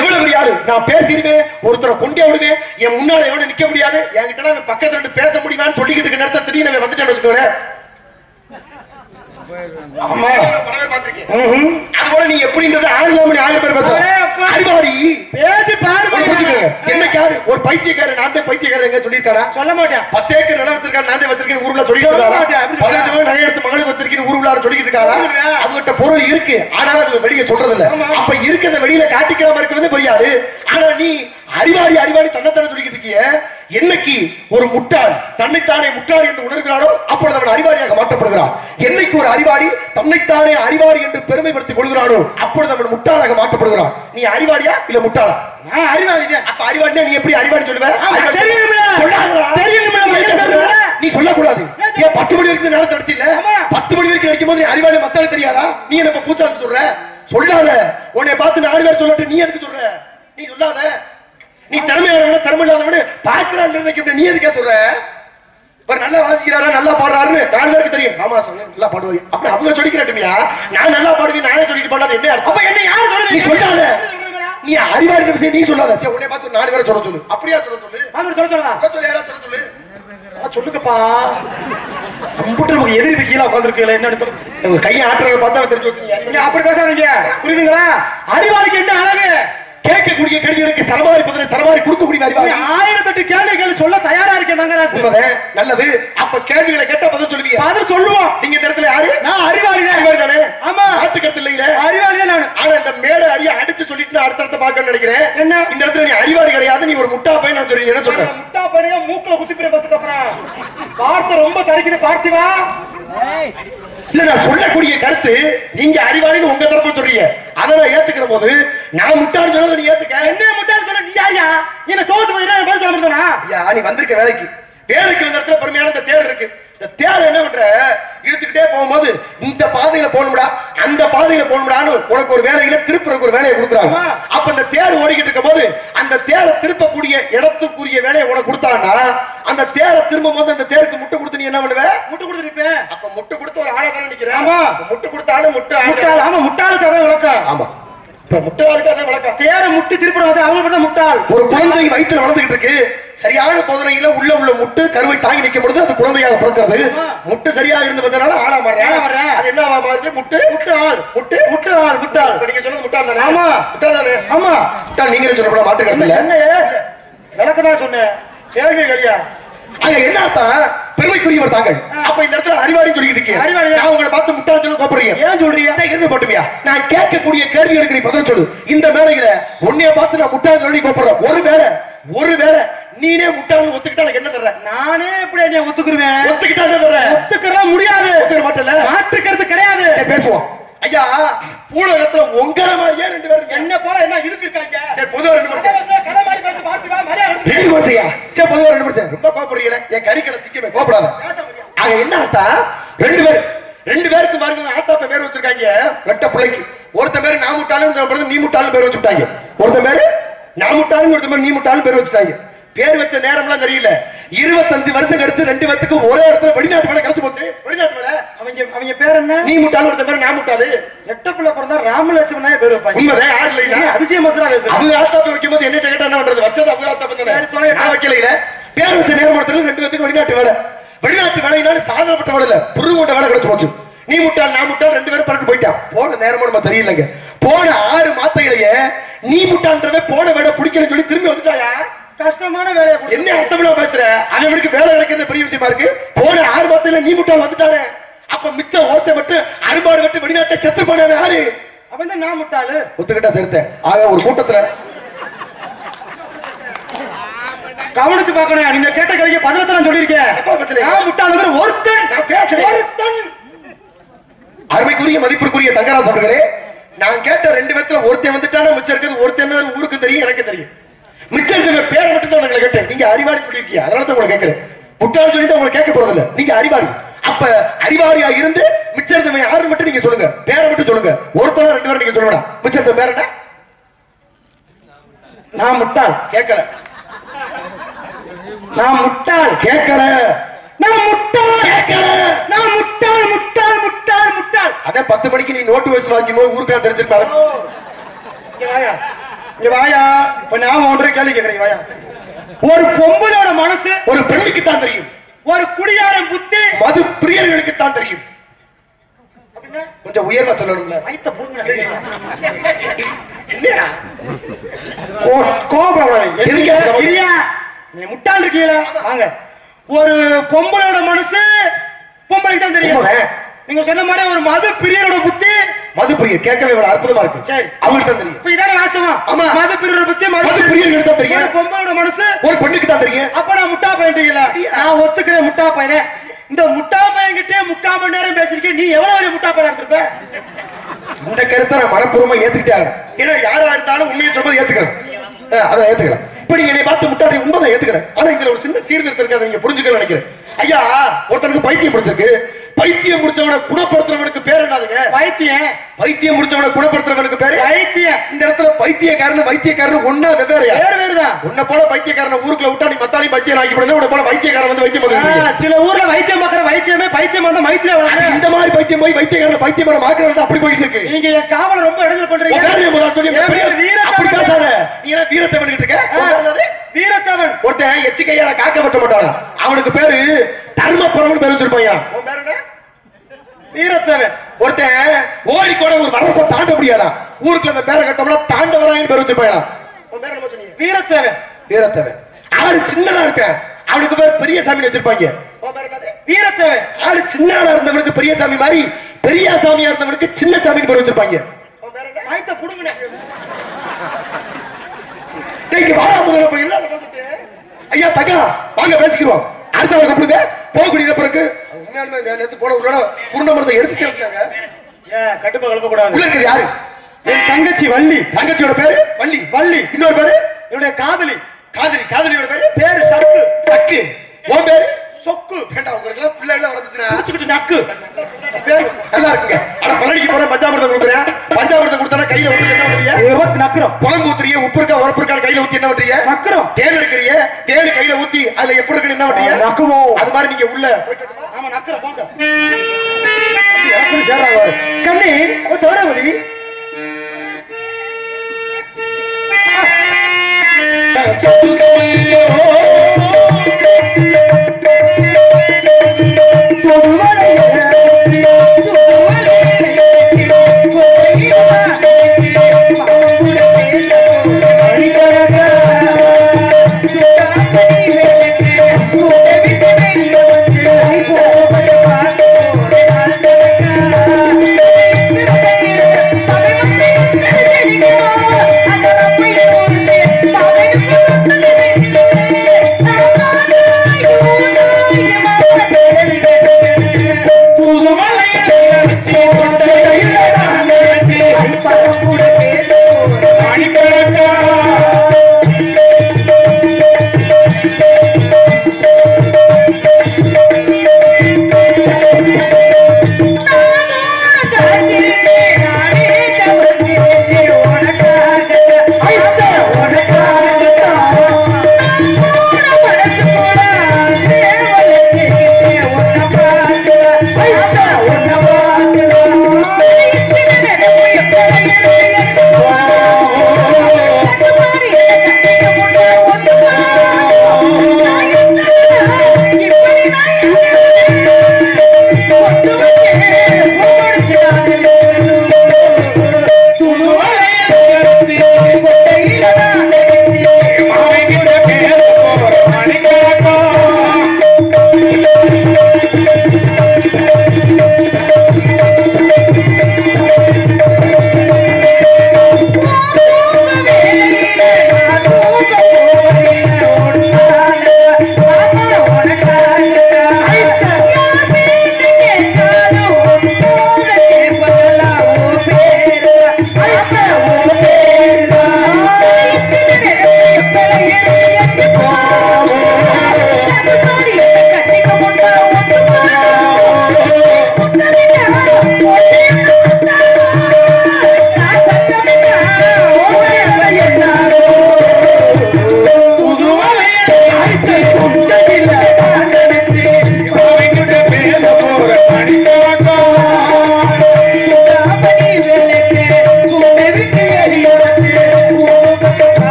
எவ்வளவு பெரிய ஆளு நான் பேசிடுவேன் ஒருத்தரை கொண்டே விடுவேன் என் முன்னால எவ்வளவு நிக்க முடியாது என்கிட்ட பக்கத்துல இருந்து பேச முடியுமான்னு சொல்லிக்கிட்டு இருக்க நேரத்தை திடீர்னு வந்துட்டேன்னு வச்சுக்கோங்களேன் ஒரு பைத்தியக்காரன் நான் பைத்தியக்காரன் சொல்லிருக்காரா சொல்ல மாட்டேன் பத்து ஏக்கர் நிலம் வச்சிருக்காரு நான் வச்சிருக்கேன் ஊர்ல சொல்லிட்டு இருக்காரு பதினஞ்சு மகளுக்கு வச்சிருக்கேன் இருக்குன்னு ஊர் உள்ளார சொல்லிட்டு இருக்காங்க. அவங்ககிட்ட பொருள் இருக்கு, ஆனாலும் அது வெளியே சொல்றது இல்ல. அப்ப இருக்கிறத வெளியில காட்டிக்கிற மாதிரி வந்து புரியாது. ஆனா நீ அறிவாளி அறிவாளி தன்னைத்தானே சொல்லிக்கிட்டு இருக்கிய. என்னைக்கு ஒரு முட்டாள் தன்னைத்தானே முட்டாள் என்று உணர்கிறாரோ அப்பொழுது அவன் அறிவாளியாக மாற்றப்படுகிறான். என்னைக்கு ஒரு அறிவாளி தன்னைத்தானே அறிவாளி என்று பெருமைப்படுத்திக் கொள்கிறானோ அப்பொழுது அவன் முட்டாளாக மாற்றப்படுகிறான். நீ அறிவாளியா இல்ல முட்டாளா? நான் அறிவாளி. அப்ப அறிவாளினா நீ எப்படி அறிவாளி சொல்லுவேன்? நீ சொல்லக்கூடாது. ஏன் பத்து மணி வரைக்கும் நேரம் தடுச்சு இல்ல? பத்து மணி வரைக்கும் நினைக்கும் போது அறிவாளி மத்தாள தெரியாதா? நீ என்ன பூச்சாளி சொல்ற? சொல்லாத. உன்னை பார்த்து நாலு பேர் சொல்லட்டு, நீ எதுக்கு சொல்ற? நீ சொல்லாத. நீ திறமையான திறமை இல்லாதவனு பாக்கிறாள் நினைக்க, நீ எதுக்கே சொல்ற? நல்லா வாசிக்கிறாரா, நல்லா பாடுறாருன்னு நாலு பேருக்கு தெரியும். ஆமா சார் நல்லா பாடுவாரு. அப்ப அவங்க சொல்லிக்கிறட்டுமையா நான் நல்லா பாடுவேன் நானே சொல்லிட்டு பாடாது என்ன? அப்ப என்ன யாரு சொல்ற? நீ சொல்லாத. நீ அறிவாளி விஷயம் நீ சொல்லாத. சே உன்னை பார்த்து நாலு பேரை சொல்ல சொல்லு. அப்படியா சொல்ல சொல்லு. ஆமா சொல்ல சொல்லலாம். சொல்ல சொல்லு. யாரா சொல்ல சொல்லு. சொல்லுங்கப்பா. கம்ப்யூட்டர் உங்களுக்கு எதிர்ப்பு கீழே உட்காந்துருக்கீங்களா? என்ன எடுத்து கையை ஆட்டுறத பார்த்தா தெரிஞ்சு வச்சுருக்கீங்க. அப்படி பேசாதீங்க, புரியுதுங்களா? அறிவாளிக்கு என்ன அழகு? கேட்கக்கூடிய கேள்விகளுக்கு சரமாரி பதிலை சரமாரி கொடுக்கக்கூடிய அறிவாளி. ஆயிரத்தெட்டு கேள்விகள் சொல்ல தயாரா இருக்கேன். நல்லது. அப்ப கேள்விகளை கேட்ட பதில் சொல்லுவீங்க. பதில் சொல்லுவோம். நீங்க இந்த இடத்துல யாரு? நான் அறிவாளி தான். அறிவாளி தானே? ஆமா. ஆட்டுக்கிறது இல்லைங்களே, அறிவாளி தான் நான். ஆனா இந்த மேடை அறிய அடிச்சு சொல்லிட்டு நான் அடுத்த இடத்த பார்க்க நினைக்கிறேன். என்ன இந்த இடத்துல நீ அறிவாளி கிடையாது, நீ ஒரு முட்டா பையன். நான் சொல்றேன், என்ன சொல்றேன்? முட்டா பையனா மூக்குல குத்திக்கிற பத்துக்கு அப்புறம் வார்த்தை ரொம்ப தடிக்குது. பார்த்திவா இல்ல நான் சொல்லக்கூடிய கருத்து நீங்க அறிவாளின்னு உங்க தரப்பா சொல்றீங்க. அதை நான் ஏத்துக்கிற போது நான் முட்டாள் சொன்னதை நீ ஏத்துக்க. என்ன முட்டாள் சொல்ல? நீ யாரியா? என்ன சோத்து போயிடுறேன் பதில் சொல்ல முடியா? ஐயா நீ வந்திருக்க வேலைக்கு, வேலைக்கு வந்த இடத்துல பெருமையான இந்த தேர் இருக்கு. இந்த தேர் என்ன பண்ற? இழுத்துக்கிட்டே போகும்போது இந்த பாதையில போகணும்டா அந்த பாதையில போகணும்டான்னு உனக்கு ஒரு வேலையில திருப்புறக்கு ஒரு வேலையை கொடுக்குறாங்க. அப்ப அந்த தேர் ஓடிக்கிட்டு இருக்கும் போது அந்த தேரை திருப்பக்கூடிய இடத்துக்குரிய வேலையை உனக்கு கொடுத்தாங்கன்னா அந்த தேரை திரும்பும் போது அந்த தேருக்கு முட்டை கொடுத்து நீ என்ன பண்ணுவ? முட்டை கொடுத்து நிப்பேன். அப்ப முட்டை கொடுத்து ஒரு ஆளை தானே நிக்கிறேன். ஆமா முட்டை கொடுத்தாலும் முட்டை. ஆமா முட்டாளுக்கு அதான் விளக்கம். ஆமா முட்டாளுக்கு அதான் விளக்கம். தேரை முட்டி திருப்புறவங்க அவங்க தான் முட்டாள். ஒரு குழந்தை வயிற்றுல வளர்ந்துகிட்டு இருக்கு, சரியான போதனையில உள்ள உள்ள முட்டு கருவை தாங்கி நிற்கும் பொழுது அது குழந்தையாக பிறக்கிறது. முட்டு சரியா இருந்து வந்தனால ஆளா மாறுறேன். அது என்ன மாறுது? முட்டு முட்டு ஆள் முட்டு முட்டு ஆள் முட்டாள். நீங்க சொல்றது முட்டாள் தானே? ஆமா முட்டாள் தானே. ஆமா முட்டாள். நீங்களே சொல்லப்பட மாட்டு கடத்தல என்ன விளக்கதான் சொன்னேன். கேள்வி கழியா அங்க என்ன தான் பெருமைக்குரியவர் தாங்கள். அப்ப இந்த இடத்துல அறிவாளி சொல்லிட்டு இருக்கேன். அறிவாளி நான் உங்களை பார்த்து முட்டாள் சொல்லி கூப்பிடுறீங்க. ஏன் சொல்றீங்க? இருந்து போட்டுமையா நான் கேட்கக்கூடிய கேள்விகளுக்கு நீ பதில் சொல்லு. இந்த மேடையில உன்னைய பார்த்து நான் முட்டாள் சொல்லி கூப்பிடுறேன். ஒரு வேலை ஒரு வேலை நீனே முட்டாள் ஒத்துக்கிட்டா என்ன தர்ற? நானே எப்படி என்ன ஒத்துக்குறேன்? ஒத்துக்கிட்டா என்ன தர்ற? ஒத்துக்கற முடியாது. ஒத்துக்கற மாட்டல. மாற்றுக்கிறது கிடையாது. சரி பேசுவோம். ஐயா பூலகத்துல ஒங்கற மாதிரியே ரெண்டு பேரும் என்ன போல என்ன இருக்கு இருக்காங்க. சரி பொதுவா ரெண்டு பேரும் கதை மாதிரி பேசி பார்த்து வா மரியாதை ரெடி போறியா? சரி பொதுவா ரெண்டு பேரும் ரொம்ப கோபப்படுறீங்க. ஏன் கறிக்கடை சிக்கவே கோபப்படாத. ஆக என்ன ஆத்தா ரெண்டு பேர் ரெண்டு பேருக்கு பாருங்க ஆத்தாப்ப பேர் வச்சிருக்காங்க. ரெட்ட புள்ளைக்கு ஒருத்த பேர் நான் முட்டாளுன்னு நீ முட்டாளுன்னு பேர் வச்சுட்டாங்க. ஒருத்த பேர் நான் முட்டாளுன்னு ஒருத்த பேர் நீ முட்டாளுன்னு பேர் வச்சுட்டாங்க. பேர் வச்ச நேரம்லாம் தெரியல. இருபத்தஞ்சு வருஷம் கழிச்சு ரெண்டு பேருக்கு ஒரே இடத்துல வெளிநாட்டு மேல கிடைச்சு போச்சு. வெளிநாட்டு மேல அவங்க அவங்க பேர் என்ன? நீ முட்டாள் கொடுத்த பேர் நான் முட்டாளு. எட்டப்புள்ள பிறந்தா ராமலட்சுமணா பேர் வைப்பாங்க. உண்மைதான். யாரு இல்லையா? அதிசய மசரா பேசுறேன். அது ஆத்தாப்ப வைக்கும் போது என்ன கேட்டா என்ன பண்றது? வச்சது அவங்க ஆத்தாப்ப நான் வைக்கல. பேர் வச்ச நேரம் இடத்துல ரெண்டு பேருக்கு வெளிநாட்டு வேலை. வெளிநாட்டு வேலையினாலும் சாதனப்பட்ட வேலை இல்லை, புருவண்ட வேலை கிடைச்சு போச்சு. நீ முட்டாள் நான் முட்டாள் ரெண்டு பேரும் பறந்து போயிட்டான். போன நேரமும் நம்ம தெரியலங்க. போன ஆறு மாத்தையிலேயே நீ முட்டாள்ன்றவே போன வேலை பிடிக்கலன்னு சொல்லி திரும்பி வந்துட்டாயா? கஷ்டமான வேலையை என்ன அர்த்தமா பேசுற? அவனுக்கு வேலை கிடைக்கிறது பெரிய விஷயமா இருக்கு. போன ஆறு மாதத்துல நீ முட்டாள் வந்துட்டானே. அப்ப மிச்சம் ஓட்ட விட்டு அறுபாடு விட்டு வெளிநாட்டை செத்து போனவன் யாரு? அவன் தான் நான் முட்டாளு. ஒத்துக்கிட்டா தெரித்தேன். ஆக ஒரு கூட்டத்துல கவனிச்சு பாக்கணும். நீங்க கேட்ட கலைய பதிலத்தான் சொல்லியிருக்கேன். நான் முட்டாளு ஒருத்தன் நான் பேசுறேன் ஒருத்தன். அருமைக்குரிய மதிப்பிற்குரிய தங்கராஜ் அவர்களே, நான் கேட்ட ரெண்டு பேத்துல ஒருத்தன் வந்துட்டானா மிச்சம் இருக்கிறது ஒருத்தன் தான் ஊருக்கு தெரியும் எனக்கு தெரியும். மிச்சம் பேரை மட்டும் தான் கேட்டேன். நீங்க அறிவாளி சொல்லியிருக்கீங்க, அதனால தான் உங்களை கேட்கிறேன். முட்டாள் சொல்லிட்டு உங்களை கேட்க போறது இல்ல, நீங்க அறிவாளி. அப்ப அறிவாளியா இருந்து மிச்சம் யாரு மட்டும் நீங்க சொல்லுங்க, பேரை மட்டும் சொல்லுங்க. ஒருத்தர் ரெண்டு பேரும் நீங்க சொல்லணும். மிச்சம் பேர் என்ன? நான் முட்டாள் கேட்கல. நான் முட்டாள் கேட்கல. நான் முட்டாள் கேட்கல. நான் முட்டாள் முட்டாள் முட்டாள் முட்டாள். அதான் பத்து மணிக்கு நீ நோட்டு வயசு வாங்கும் போது ஊருக்கெல்லாம் தெரிஞ்சிருப்பாங்க. வாயா நான் ஒன்றரை கேள்வி கேட்கிறேன். வாயா ஒரு பொம்பளோட மனசு ஒரு பெண்ணுக்கு தான் தெரியும். ஒரு குடியாரம் புத்தி மது பிரியர்களுக்கு தான் தெரியும். கொஞ்சம் உயர்வா சொல்லணும்ல. கோபம் முட்டாள் இருக்கீங்களா? ஒரு பொம்பளோட மனசு பொம்பளைக்கு தான் தெரியும். நீங்க சொன்ன மாதிரி ஒரு மது பிரியரோட புத்தி மது பிரியர் கேட்கவே ஒரு அற்புதமா இருக்கு. சரி அவங்களுக்கு தான் தெரியும். இப்போ இதானே வாஸ்தவம். ஆமா மது பிரியரோட புத்தி மது பிரியருக்கு தான் தெரியும். ஒரு பொம்பளோட மனசு ஒரு பெண்ணுக்கு தான் தெரியும். அப்ப நான் முட்டா பையன்டீங்களா? நான் ஒத்துக்கிறேன் முட்டா பையனே. இந்த முட்டா பையன்கிட்டே முக்கா மணி நேரம் பேசிருக்கேன். நீ எவ்வளவு பெரிய முட்டா பையனா இருந்திருப்ப? இந்த கருத்தை நான் மனப்பூர்வமா ஏத்துக்கிட்டே ஆகணும். ஏன்னா யாரா இருந்தாலும் உண்மையை சொல்றது ஏத்துக்கிறேன். அதான் ஏத்துக்கிறேன். இப்ப நீங்க என்னை பார்த்து முட்டாடி உண்மைதான் ஏத்துக்கிறேன். ஆனா இதுல ஒரு சின்ன சீர்திருத்தம் இருக்காது. நீங்க புரிஞ்சுக்கணும்னு நினைக்கிறேன். ஐயா ஒருத்தனுக்கு பைத்தியம் பிடிச்சிருக்கு. பைத்தியம் முடிச்சவனை குணப்படுத்துறவனுக்கு பேர் என்னதுங்க? பைத்தியம். பைத்தியம் முடிச்சவனை குணப்படுத்துறவனுக்கு பேரு பைத்தியம். இந்த இடத்துல பைத்தியக்காரன் பைத்தியக்காரன் ஒன்னா வெவ்வேறையா? வேற வேறுதான். உன்ன போல பைத்தியக்காரனை ஊருக்குள்ள விட்டா நீ மத்தாலி பைத்தியம் ஆக்கி போடுது. உன்ன போல பைத்தியக்காரன் வந்து வைத்தியம் பண்ணுது. சில ஊர்ல வைத்தியம் பார்க்கற வைத்தியமே பைத்தியம் வந்து மைத்திலே வளர இந்த மாதிரி பைத்தியம் போய் வைத்தியக்காரனை பைத்தியமான மாக்குறது அப்படி போயிட்டு இருக்கு. நீங்க என் காவல ரொம்ப இடஞ்சல் பண்றீங்க. வேற என்ன சொல்லி வீர அப்படி பேசாத. நீ என்ன வீரத்தை பண்ணிட்டு இருக்க? வீரத்தவன் ஒருத்தன் எச்சிக்கையால காக்க விட்ட மாட்டான். அவனுக்கு பேரு தர்மபுரம்னு பேர் வச்சிருப்பாயா? உன் பேரு என்ன? வீரத்தவன். ஒருத்தன் ஓடி கூட ஒரு வரப்ப தாண்ட முடியாதா? ஊருக்குள்ள அந்த பேர கட்டம்ல தாண்டவராயன் பேர் வச்சிருப்பாயா? உன் பேரு என்ன சொன்னீங்க? வீரத்தவன். வீரத்தவன். அவன் சின்னதா இருக்கான். அவனுக்கு பேர் பெரியசாமி வச்சிருப்பாங்க. உன் பேரு என்னது? வீரத்தவன். அவன் சின்னதா இருந்தவனுக்கு பெரியசாமி மாதிரி, பெரியசாமியா இருந்தவனுக்கு சின்னசாமின்னு பேர் வச்சிருப்பாங்க. உன் பேரு என்ன? மைத்த புடுங்கனே. நீங்க வாயா முதல்ல போய் இல்ல வந்துட்டு. ஐயா தகா வாங்க பேசிக்குவோம். அடுத்தவங்க கூப்பிடுங்க. போகுடின பிறகு உண்மையாலுமே நான் எடுத்து போன உடனே குருணமரத்தை எடுத்து கேட்காங்க. ஏ கட்டுப்ப கலப்ப கூடாது. உங்களுக்கு யாரு? என் தங்கச்சி வள்ளி. தங்கச்சியோட பேரு வள்ளி. வள்ளி இன்னொரு பேரு இவனுடைய காதலி. காதலி காதலியோட பேரு பேரு சக்கு. சக்கு. உன் பேரு சொக்கு. ஏண்டா உங்களுக்கு எல்லாம் பிள்ளை எல்லாம் வந்துச்சுனா குடிச்சிட்டு நக்கு. பேரு நல்லா இருக்குங்க. அட பழனிக்கு போற பஞ்சாமிர்தம் குடுக்குறேன். பஞ்சாமிர்தம் குடுத்தா கையில வந்து என்ன பண்ணுவீங்க? ஏவத் நக்குறோம். குழம்பு ஊத்துறியே உப்பு இருக்கா உரப்பு இருக்கா கையில ஊத்தி என்ன பண்றீங்க? நக்குறோம். தேன் எடுக்கறியே தேன் கையில ஊத்தி அதுல எப்படி இருக்கு என்ன பண்றீங்க? நக்குவோம். அது மாதிரி நீங்க உள்ள போய்ட்டோமா? ஆமா நக்குற போங்க. யாருக்கு சேராவா? கண்ணே ஒரு தோரவடி. What do you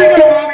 want to call me?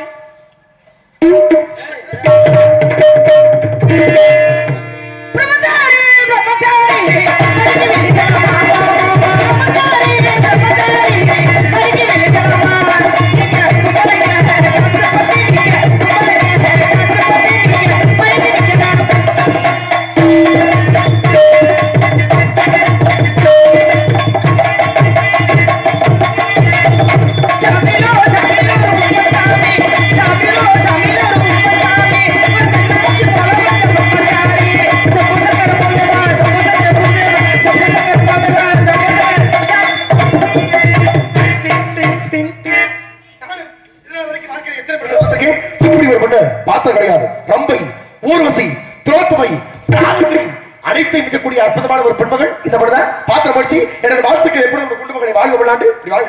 அற்புதமான ஒரு பெண்மகள் இந்த மனித பாத்திரம் வச்சு எனது வாழ்த்துக்கள் எப்படி உங்க குண்டு மகனை வாழ்க விளாண்டு இப்படி வாழ்க.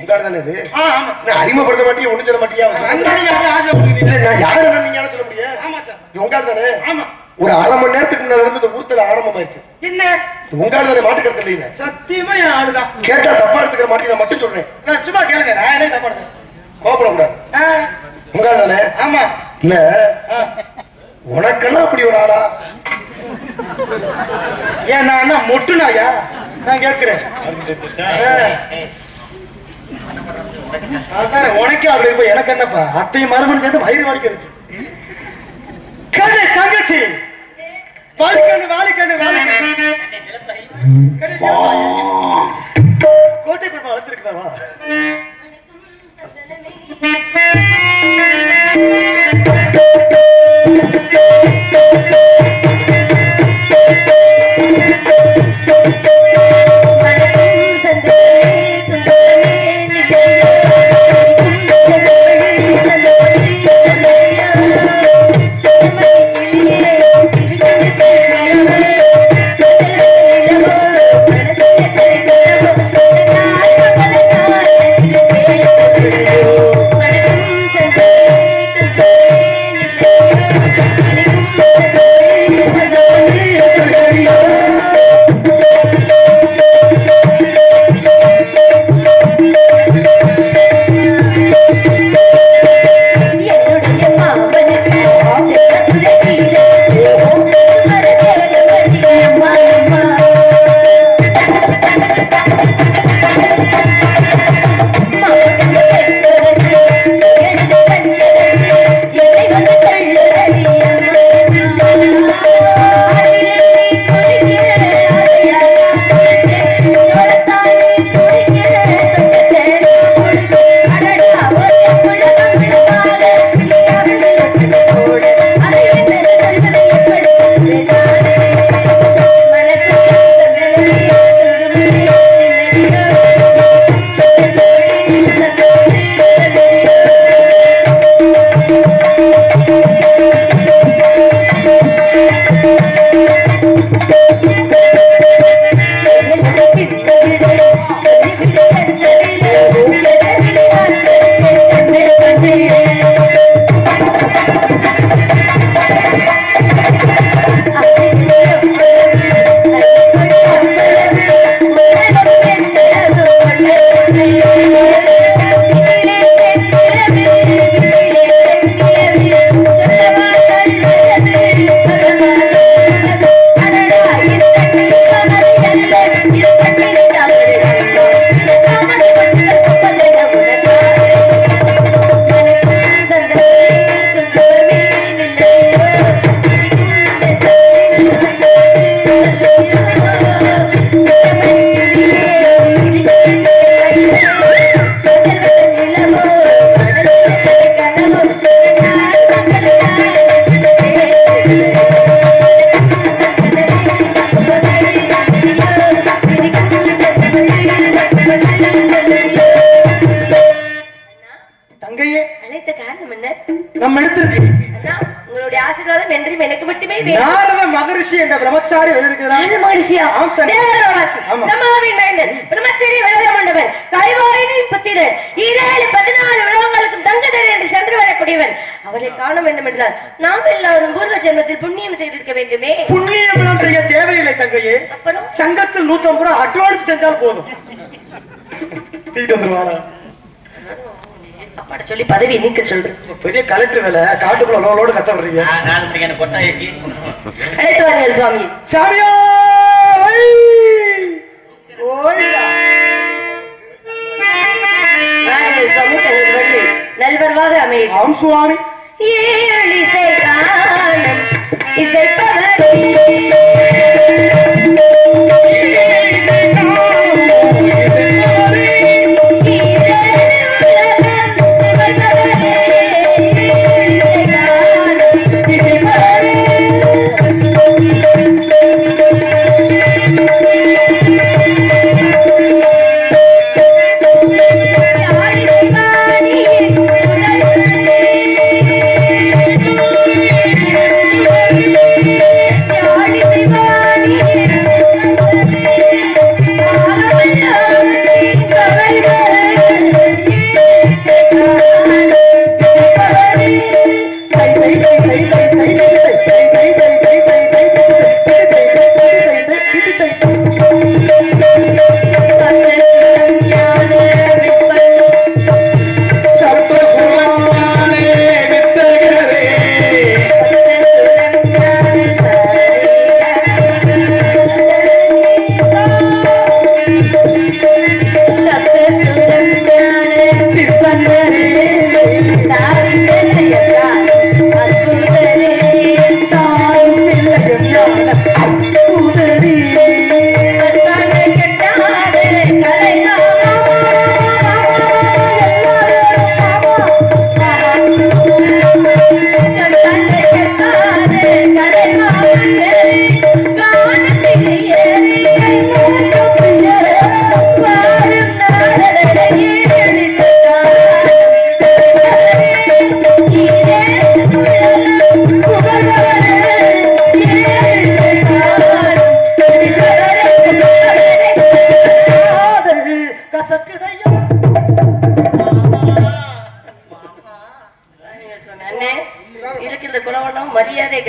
உங்கள்தானே இது நான் அறிமுகப்படுத்த மாட்டேன் ஒண்ணு சொல்ல மாட்டியா நான் யாரை நீங்க சொல்ல முடியாது. ஆமா சார் இது உங்கள்தானே. ஆமா ஒரு அரை மணி நேரத்துக்கு முன்னாடி நடந்த ஊர்த்துல ஆரம்பமாயிருச்சு. என்ன உங்கள்தானே மாட்டு கடத்த இல்லையா? சத்தியமா என் ஆளுதான். கேட்டா தப்பா எடுத்துக்கிற மாட்டி நான் மட்டும் சொல்றேன். நான் சும்மா கேளுங்க நான் என்ன தப்பா எடுத்தேன் கோபப்படக்கூடாது. உங்கள்தானே. ஆமா இல்ல உனக்கெல்லாம் அப்படி ஒரு ஆளா ஏன் நான் என்ன மொட்டுனாயா நான் கேட்கிறேன். உனக்கே அப்படி இருப்ப எனக்கு என்னப்பா அத்தையும் மறுபடியும் சேர்ந்து வயிறு வாடிக்கிருச்சு. கடை தங்கச்சி வாடிக்கண்ணு வாடிக்கண்ணு வாடிக்கண்ணு கோட்டை பெருமா வளர்த்திருக்கிறாவா? பெரிய கலெக்டர் வேலை காட்டுக்குள்ளோடு கத்த விடுறீங்க. அழைத்து வாருங்கள் சுவாமி. சாமியோ நல்வர்வாக அமையும் சுவாமி. ஏழிசை காலம்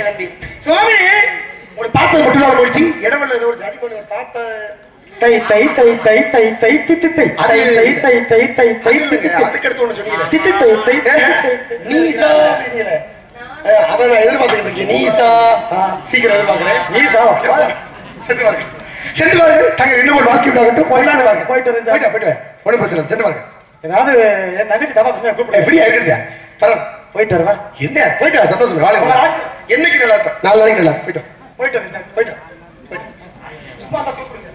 கிளம்பி சுவாமி ஒரு தாத்தா மட்டும் போயிடுச்சு இடவெல்ல ஏதோ ஒரு ஜாதி பண்ணி ஒரு தாத்தா தை தை தை தை தை தை தி தி தை தை தை தை தை தை அதுக்கு அடுத்து ஒன்னு சொன்னீங்க தி தி தை தை நீசா அப்படிங்கற அத நான் எதிர்பார்த்துட்டு இருக்கேன் நீசா சீக்கிரம் எதிர்பார்க்கிறேன் நீசா செட்டு வாங்க செட்டு வாங்க தங்க ரெண்டு மூணு வாக்கி விட்டாகட்டும் போயிடலாம் வாங்க போயிட்டு வரேன் போயிட்டு போயிட்டு ஒண்ணு பிரச்சனை செட்டு வாங்க ஏதாவது நகை தப்பா பிரச்சனை கூப்பிடு ஃப்ரீயா இருக்கீங்க தரேன் போயிட்டு வரவா என்ன போயிட்டு சந்தோஷமா வாங்க என்னைக்கு நல்லா இருக்கும் நாலு நாளைக்கு நல்லா போயிட்டு போயிட்டு போயிட்டு சும்மா தான் கூப்பிடுங்க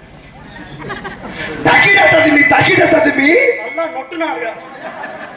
தக்கிட்ட ததுமி தக்கிட்ட ததுமி நல்லா நொட்டுனா